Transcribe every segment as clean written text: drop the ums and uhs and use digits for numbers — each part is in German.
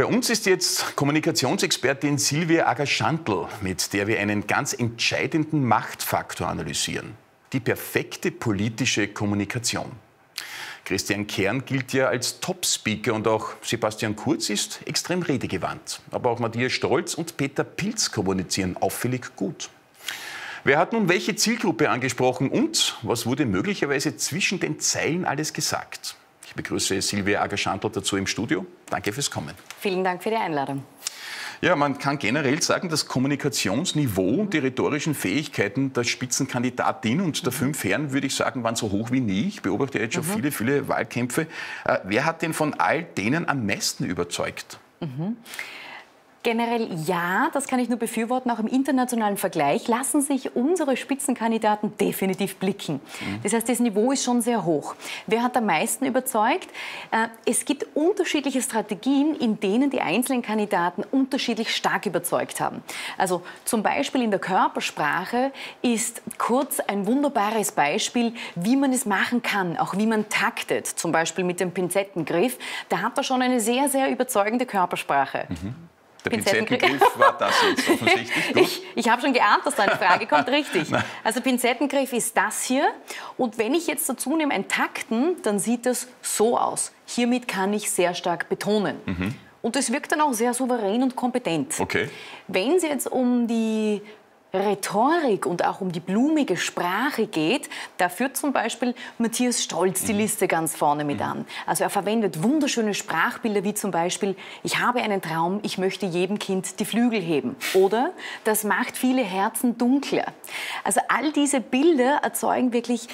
Bei uns ist jetzt Kommunikationsexpertin Silvia Agha-Schantl, mit der wir einen ganz entscheidenden Machtfaktor analysieren. Die perfekte politische Kommunikation. Christian Kern gilt ja als Top-Speaker und auch Sebastian Kurz ist extrem redegewandt. Aber auch Matthias Strolz und Peter Pilz kommunizieren auffällig gut. Wer hat nun welche Zielgruppe angesprochen und was wurde möglicherweise zwischen den Zeilen alles gesagt? Ich begrüße Silvia Agha-Schantl dazu im Studio. Danke fürs Kommen. Vielen Dank für die Einladung. Ja, man kann generell sagen, das Kommunikationsniveau und die rhetorischen Fähigkeiten der Spitzenkandidatin und der fünf Herren, würde ich sagen, waren so hoch wie nie. Ich beobachte jetzt schon viele, viele Wahlkämpfe. Wer hat denn von all denen am meisten überzeugt? Generell ja, das kann ich nur befürworten. Auch im internationalen Vergleich lassen sich unsere Spitzenkandidaten definitiv blicken. Das heißt, das Niveau ist schon sehr hoch. Wer hat am meisten überzeugt? Es gibt unterschiedliche Strategien, in denen die einzelnen Kandidaten unterschiedlich stark überzeugt haben. Also zum Beispiel in der Körpersprache ist Kurz ein wunderbares Beispiel, wie man es machen kann, auch wie man taktet, zum Beispiel mit dem Pinzettengriff. Da hat er schon eine sehr, sehr überzeugende Körpersprache. Der Pinzettengriff war das jetzt offensichtlich. Gut. Ich habe schon geahnt, dass da eine Frage kommt, richtig. Nein. Also Pinzettengriff ist das hier. Und wenn ich jetzt dazu nehme ein Takten, dann sieht das so aus. Hiermit kann ich sehr stark betonen. Und es wirkt dann auch sehr souverän und kompetent. Wenn es jetzt um die Rhetorik und auch um die blumige Sprache geht, da führt zum Beispiel Matthias Strolz die Liste ganz vorne mit an. Also er verwendet wunderschöne Sprachbilder wie zum Beispiel, ich habe einen Traum, ich möchte jedem Kind die Flügel heben. Oder, das macht viele Herzen dunkler. Also all diese Bilder erzeugen wirklich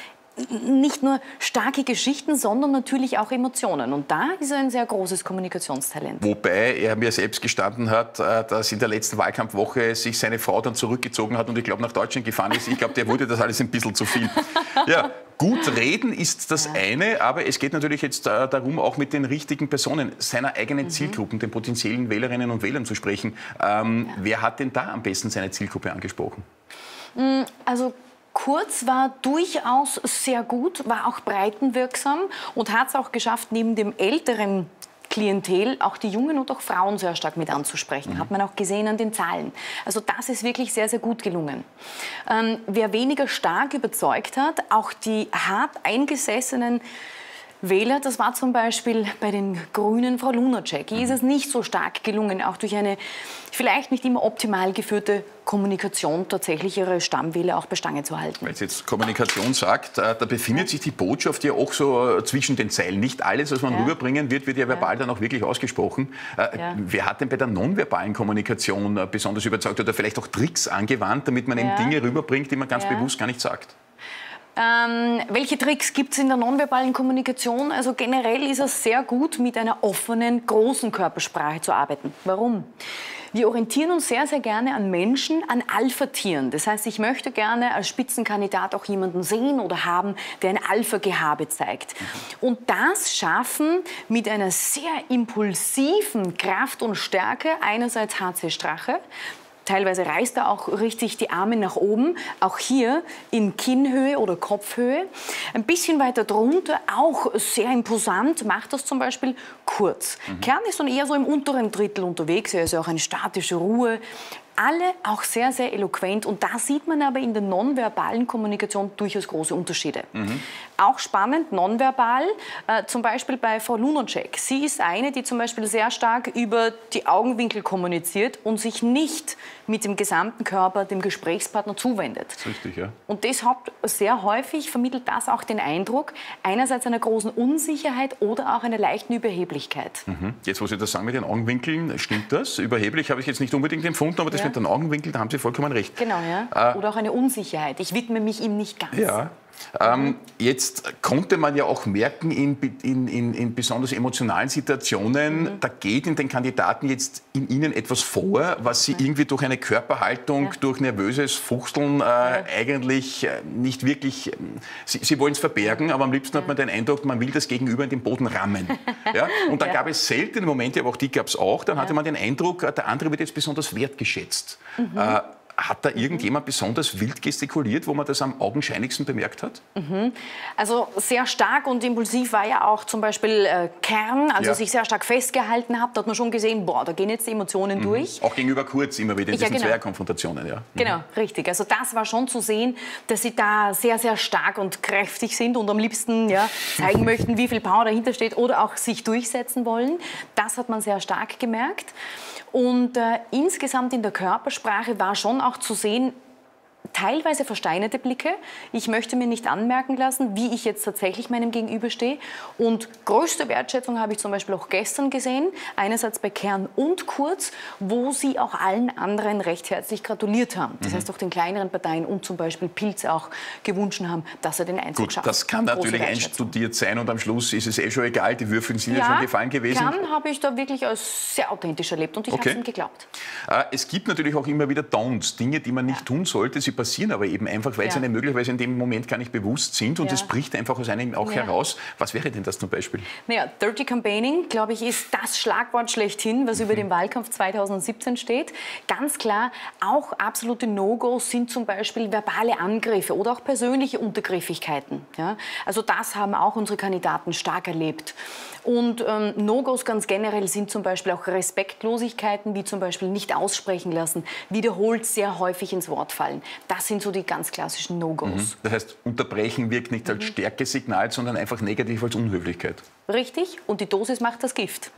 nicht nur starke Geschichten, sondern natürlich auch Emotionen. Und da ist er ein sehr großes Kommunikationstalent. Wobei er mir selbst gestanden hat, dass in der letzten Wahlkampfwoche sich seine Frau dann zurückgezogen hat und ich glaube nach Deutschland gefahren ist. Ich glaube, der wurde das alles ein bisschen zu viel. Ja, gut reden ist das eine, aber es geht natürlich jetzt darum, auch mit den richtigen Personen seiner eigenen Zielgruppen, den potenziellen Wählerinnen und Wählern zu sprechen. Wer hat denn da am besten seine Zielgruppe angesprochen? Also Kurz war durchaus sehr gut, war auch breitenwirksam und hat es auch geschafft, neben dem älteren Klientel auch die Jungen und auch Frauen sehr stark mit anzusprechen. Hat man auch gesehen an den Zahlen. Also das ist wirklich sehr, sehr gut gelungen. Wer weniger stark überzeugt hat, auch die hart eingesessenen Wähler, das war zum Beispiel bei den Grünen Frau Lunacek, ist es nicht so stark gelungen, auch durch eine vielleicht nicht immer optimal geführte Kommunikation tatsächlich ihre Stammwähler auch bei Stange zu halten. Weil es jetzt Kommunikation sagt, da befindet sich die Botschaft ja auch so zwischen den Zeilen. Nicht alles, was man rüberbringen wird ja verbal dann auch wirklich ausgesprochen. Wer hat denn bei der nonverbalen Kommunikation besonders überzeugt oder vielleicht auch Tricks angewandt, damit man eben Dinge rüberbringt, die man ganz bewusst gar nicht sagt? Welche Tricks gibt es in der nonverbalen Kommunikation? Also generell ist es sehr gut, mit einer offenen, großen Körpersprache zu arbeiten. Warum? Wir orientieren uns sehr, sehr gerne an Menschen, an Alpha-Tieren. Das heißt, ich möchte gerne als Spitzenkandidat auch jemanden sehen oder haben, der ein Alpha-Gehabe zeigt. Und das schaffen mit einer sehr impulsiven Kraft und Stärke, einerseits HC-Strache, teilweise reißt er auch richtig die Arme nach oben, auch hier in Kinnhöhe oder Kopfhöhe. Ein bisschen weiter drunter, auch sehr imposant, macht das zum Beispiel Kurz. Kern ist dann eher so im unteren Drittel unterwegs, er ist ja auch eine statische Ruhe. Alle auch sehr, sehr eloquent und da sieht man aber in der nonverbalen Kommunikation durchaus große Unterschiede. Auch spannend, nonverbal, zum Beispiel bei Frau Lunacek. Sie ist eine, die zum Beispiel sehr stark über die Augenwinkel kommuniziert und sich nicht mit dem gesamten Körper dem Gesprächspartner zuwendet. Das ist richtig, ja. Und deshalb sehr häufig vermittelt das auch den Eindruck, einerseits einer großen Unsicherheit oder auch einer leichten Überheblichkeit. Jetzt, wo Sie das sagen mit den Augenwinkeln, stimmt das? Überheblich habe ich jetzt nicht unbedingt empfunden, aber das mit den Augenwinkeln, da haben Sie vollkommen recht. Genau, ja. Oder auch eine Unsicherheit. Ich widme mich ihm nicht ganz. Jetzt konnte man ja auch merken, in besonders emotionalen Situationen, da geht in den Kandidaten jetzt in ihnen etwas vor, was sie irgendwie durch eine Körperhaltung, durch nervöses Fuchteln eigentlich nicht wirklich, sie wollen es verbergen, aber am liebsten hat man den Eindruck, man will das Gegenüber in den Boden rammen. Und da gab es seltene Momente, aber auch die gab es auch, dann hatte man den Eindruck, der andere wird jetzt besonders wertgeschätzt. Hat da irgendjemand besonders wild gestikuliert, wo man das am augenscheinlichsten bemerkt hat? Also sehr stark und impulsiv war ja auch zum Beispiel Kern, also sich sehr stark festgehalten hat. Da hat man schon gesehen, boah, da gehen jetzt die Emotionen durch. Auch gegenüber Kurz immer wieder in diesen Zweierkonfrontationen. Ja. Genau, richtig. Also das war schon zu sehen, dass sie da sehr, sehr stark und kräftig sind und am liebsten zeigen möchten, wie viel Power dahinter steht oder auch sich durchsetzen wollen. Das hat man sehr stark gemerkt. Und insgesamt in der Körpersprache war schon auch zu sehen, teilweise versteinerte Blicke. Ich möchte mir nicht anmerken lassen, wie ich jetzt tatsächlich meinem Gegenüber stehe. Und größte Wertschätzung habe ich zum Beispiel auch gestern gesehen, einerseits bei Kern und Kurz, wo sie auch allen anderen recht herzlich gratuliert haben. Das heißt auch den kleineren Parteien und zum Beispiel Pilz auch gewünscht haben, dass er den Einzug schafft. Das kann natürlich einstudiert sein und am Schluss ist es eh schon egal, die Würfel sind ja schon gefallen gewesen. Kern habe ich da wirklich als sehr authentisch erlebt und ich habe es ihm geglaubt. Es gibt natürlich auch immer wieder Downs, Dinge, die man nicht tun sollte. Sie passieren aber eben einfach, weil sie einem möglicherweise in dem Moment gar nicht bewusst sind und es bricht einfach aus einem auch heraus. Was wäre denn das zum Beispiel? Naja, Dirty Campaigning, glaube ich, ist das Schlagwort schlechthin, was über den Wahlkampf 2017 steht. Ganz klar, auch absolute No-Gos sind zum Beispiel verbale Angriffe oder auch persönliche Untergriffigkeiten. Ja? Also das haben auch unsere Kandidaten stark erlebt. Und No-Gos ganz generell sind zum Beispiel auch Respektlosigkeiten, wie zum Beispiel nicht aussprechen lassen, wiederholt sehr häufig ins Wort fallen. Das sind so die ganz klassischen No-Gos. Das heißt, unterbrechen wirkt nicht als Stärkesignal, sondern einfach negativ als Unhöflichkeit. Richtig. Und die Dosis macht das Gift.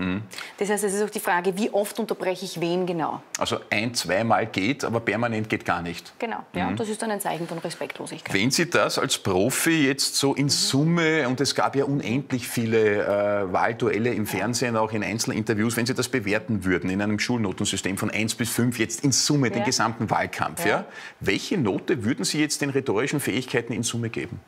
Das heißt, es ist auch die Frage, wie oft unterbreche ich wen genau? Also ein-, zweimal geht, aber permanent geht gar nicht. Genau. Ja, und das ist dann ein Zeichen von Respektlosigkeit. Wenn Sie das als Profi jetzt so in Summe, und es gab ja unendlich viele Wahlduelle im Fernsehen, auch in Einzelinterviews, wenn Sie das bewerten würden in einem Schulnotensystem von 1 bis 5, jetzt in Summe den gesamten Wahlkampf, welche Note würden Sie jetzt den rhetorischen Fähigkeiten in Summe geben?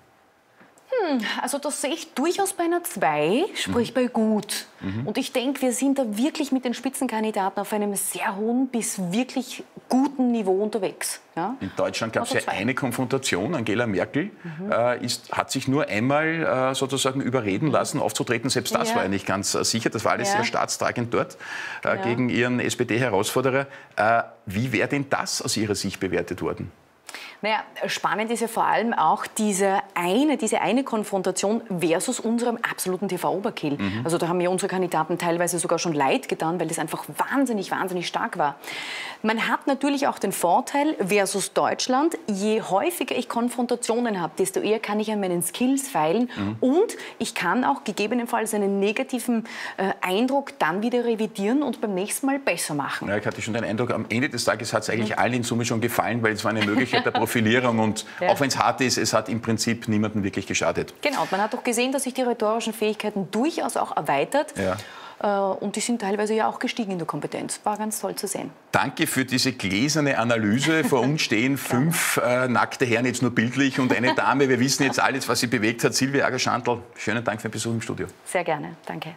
Also das sehe ich durchaus bei einer 2, sprich bei gut. Und ich denke, wir sind da wirklich mit den Spitzenkandidaten auf einem sehr hohen bis wirklich guten Niveau unterwegs. Ja? In Deutschland gab es ja eine Konfrontation. Angela Merkel hat sich nur einmal sozusagen überreden lassen, aufzutreten. Selbst das war ja nicht ganz sicher. Das war alles sehr staatstragend dort gegen ihren SPD-Herausforderer. Wie wäre denn das aus Ihrer Sicht bewertet worden? Naja, spannend ist ja vor allem auch diese eine Konfrontation versus unserem absoluten TV-Oberkill. Also da haben ja unsere Kandidaten teilweise sogar schon leid getan, weil das einfach wahnsinnig, wahnsinnig stark war. Man hat natürlich auch den Vorteil versus Deutschland, je häufiger ich Konfrontationen habe, desto eher kann ich an meinen Skills feilen und ich kann auch gegebenenfalls einen negativen Eindruck dann wieder revidieren und beim nächsten Mal besser machen. Ja, ich hatte schon den Eindruck, am Ende des Tages hat es eigentlich allen in Summe schon gefallen, weil es war eine Möglichkeit der Profilierung und auch wenn es hart ist, es hat im Prinzip niemandem wirklich geschadet. Genau, man hat doch gesehen, dass sich die rhetorischen Fähigkeiten durchaus auch erweitert. Und die sind teilweise ja auch gestiegen in der Kompetenz. War ganz toll zu sehen. Danke für diese gläserne Analyse. Vor uns stehen 5 nackte Herren, jetzt nur bildlich, und eine Dame. Wir wissen jetzt alles, was sie bewegt hat. Silvia Agha-Schantl, schönen Dank für den Besuch im Studio. Sehr gerne, danke.